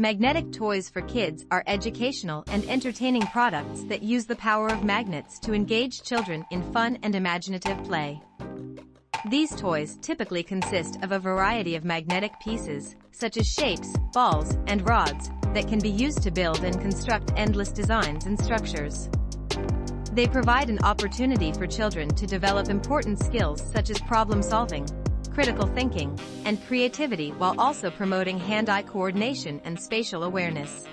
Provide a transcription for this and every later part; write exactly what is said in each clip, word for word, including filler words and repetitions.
Magnetic toys for kids are educational and entertaining products that use the power of magnets to engage children in fun and imaginative play. These toys typically consist of a variety of magnetic pieces, such as shapes, balls, and rods, that can be used to build and construct endless designs and structures. They provide an opportunity for children to develop important skills such as problem solving, critical thinking, and creativity while also promoting hand-eye coordination and spatial awareness.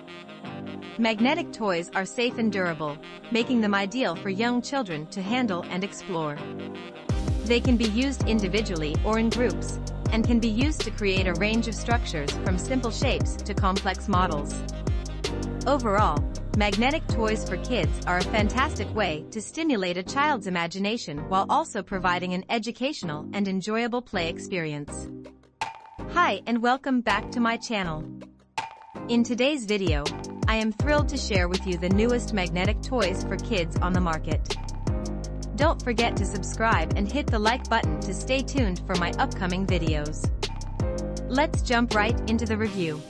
Magnetic toys are safe and durable, making them ideal for young children to handle and explore. They can be used individually or in groups, and can be used to create a range of structures from simple shapes to complex models. Overall, magnetic toys for kids are a fantastic way to stimulate a child's imagination while also providing an educational and enjoyable play experience. Hi and welcome back to my channel. In today's video, I am thrilled to share with you the newest magnetic toys for kids on the market. Don't forget to subscribe and hit the like button to stay tuned for my upcoming videos. Let's jump right into the review.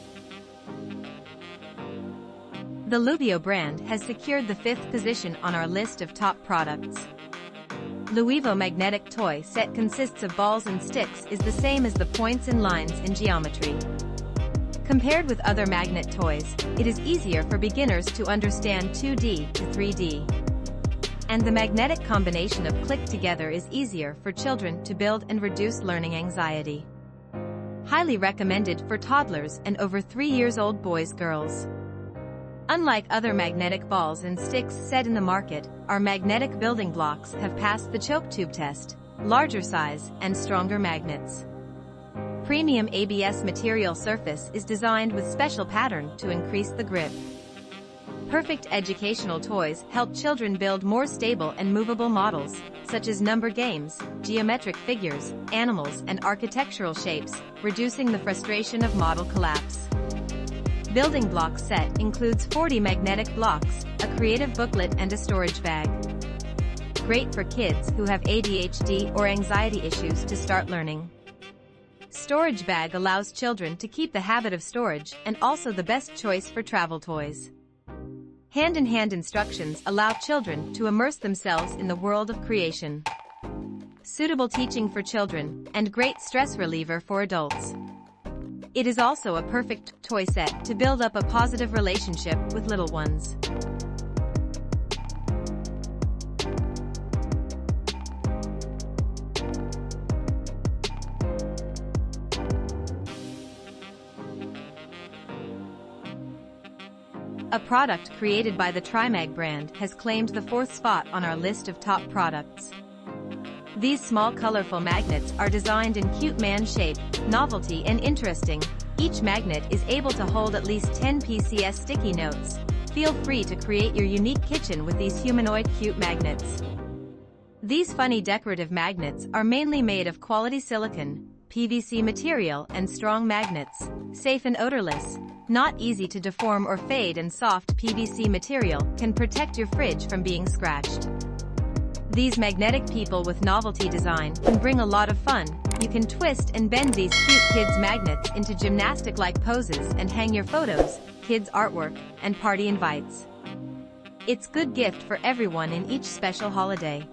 The Luivo brand has secured the fifth position on our list of top products. Luivo magnetic toy set consists of balls and sticks is the same as the points and lines in geometry. Compared with other magnet toys, it is easier for beginners to understand two D to three D. And the magnetic combination of click together is easier for children to build and reduce learning anxiety. Highly recommended for toddlers and over three years old boys girls. Unlike other magnetic balls and sticks set in the market, our magnetic building blocks have passed the choke tube test, larger size and stronger magnets. Premium A B S material surface is designed with special pattern to increase the grip. Perfect educational toys help children build more stable and movable models, such as number games, geometric figures, animals, and architectural shapes, reducing the frustration of model collapse. Building block set includes forty magnetic blocks, a creative booklet, and a storage bag. Great for kids who have A D H D or anxiety issues to start learning. Storage bag allows children to keep the habit of storage and also the best choice for travel toys. Hand-in-hand instructions allow children to immerse themselves in the world of creation. Suitable teaching for children and great stress reliever for adults. It is also a perfect toy set to build up a positive relationship with little ones. A product created by the TRYMAG brand has claimed the fourth spot on our list of top products. These small colorful magnets are designed in cute man shape, novelty and interesting. Each magnet is able to hold at least ten P C S sticky notes. Feel free to create your unique kitchen with these humanoid cute magnets. These funny decorative magnets are mainly made of quality silicone, P V C material and strong magnets, safe and odorless. Not easy to deform or fade and soft P V C material can protect your fridge from being scratched. These magnetic people with novelty design can bring a lot of fun. You can twist and bend these cute kids magnets into gymnastic-like poses and hang your photos, kids artwork, and party invites. It's good gift for everyone in each special holiday.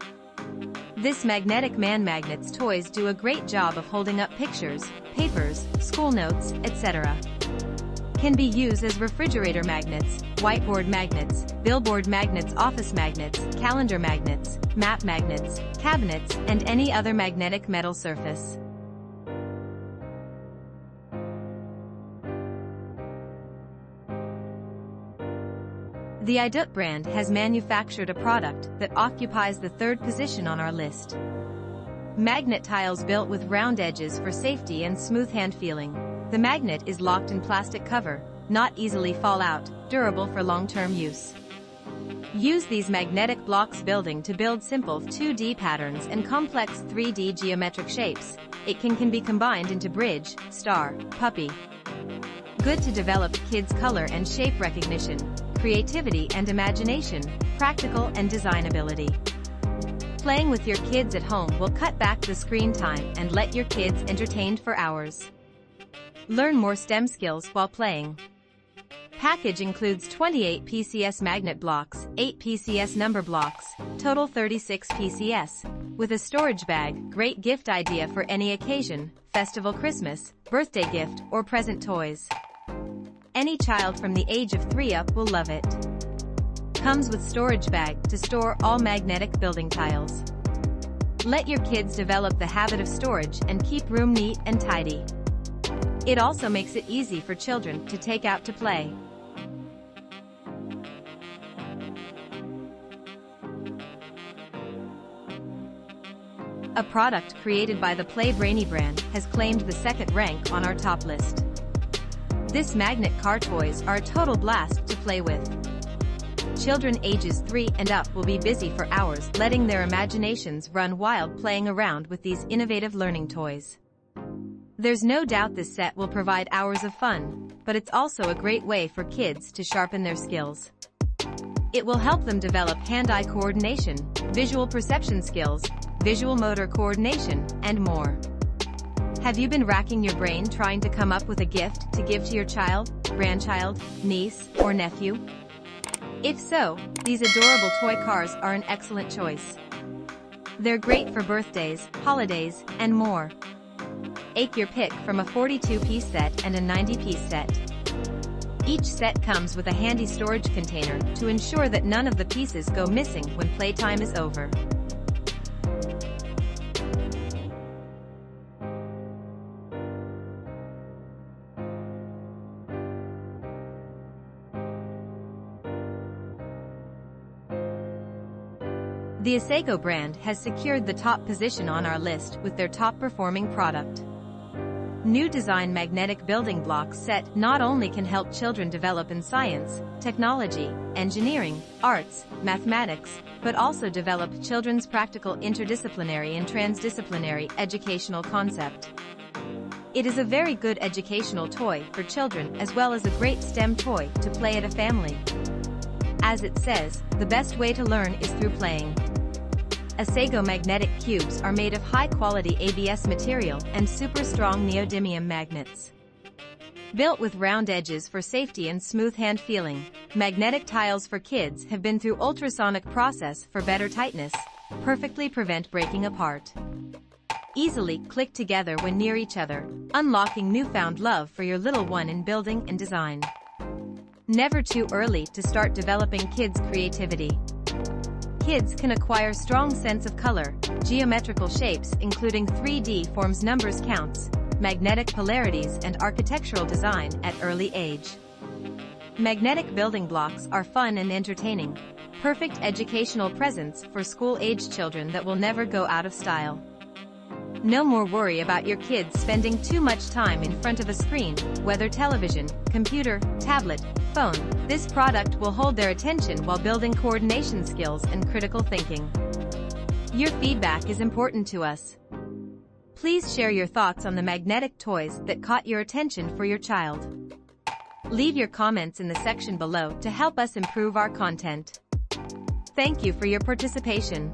This magnetic man magnets toys do a great job of holding up pictures, papers, school notes, et cetera. Can be used as refrigerator magnets, whiteboard magnets, billboard magnets, office magnets, calendar magnets, map magnets, cabinets, and any other magnetic metal surface. The idoot brand has manufactured a product that occupies the third position on our list. Magnet tiles built with round edges for safety and smooth hand feeling. The magnet is locked in plastic cover, not easily fall out, durable for long-term use. Use these magnetic blocks building to build simple two D patterns and complex three D geometric shapes. It can, can be combined into bridge, star, puppy. Good to develop kids' color and shape recognition, creativity and imagination, practical and designability. Playing with your kids at home will cut back the screen time and let your kids entertained for hours. Learn more STEM skills while playing. package includes twenty-eight P C S magnet blocks, eight P C S number blocks, total thirty-six P C S, with a storage bag, great gift idea for any occasion, festival Christmas, birthday gift, or present toys. Any child from the age of three up will love it. Comes with storage bag to store all magnetic building tiles. Let your kids develop the habit of storage and keep room neat and tidy. It also makes it easy for children to take out to play. A product created by the Play Brainy brand has claimed the second rank on our top list. This magnet car toys are a total blast to play with. Children ages three and up will be busy for hours letting their imaginations run wild playing around with these innovative learning toys. There's no doubt this set will provide hours of fun, but it's also a great way for kids to sharpen their skills. It will help them develop hand-eye coordination, visual perception skills, visual motor coordination, and more. Have you been racking your brain trying to come up with a gift to give to your child, grandchild, niece, or nephew? If so, these adorable toy cars are an excellent choice. They're great for birthdays, holidays, and more. Take your pick from a forty-two piece set and a ninety piece set. Each set comes with a handy storage container to ensure that none of the pieces go missing when playtime is over. The Asago brand has secured the top position on our list with their top-performing product. New design magnetic building block set not only can help children develop in science, technology, engineering, arts, mathematics, but also develop children's practical interdisciplinary and transdisciplinary educational concept. It is a very good educational toy for children as well as a great STEM toy to play at a family. As it says, the best way to learn is through playing. Asago magnetic cubes are made of high-quality A B S material and super-strong neodymium magnets. Built with round edges for safety and smooth hand feeling, magnetic tiles for kids have been through ultrasonic process for better tightness, perfectly prevent breaking apart. Easily click together when near each other, unlocking newfound love for your little one in building and design. Never too early to start developing kids' creativity. Kids can acquire strong sense of color, geometrical shapes including three D forms, numbers, counts, magnetic polarities and architectural design at early age. Magnetic building blocks are fun and entertaining, perfect educational presents for school-aged children that will never go out of style. No more worry about your kids spending too much time in front of a screen, whether television, computer, tablet, phone. This product will hold their attention while building coordination skills and critical thinking. Your feedback is important to us. Please share your thoughts on the magnetic toys that caught your attention for your child. Leave your comments in the section below to help us improve our content. Thank you for your participation.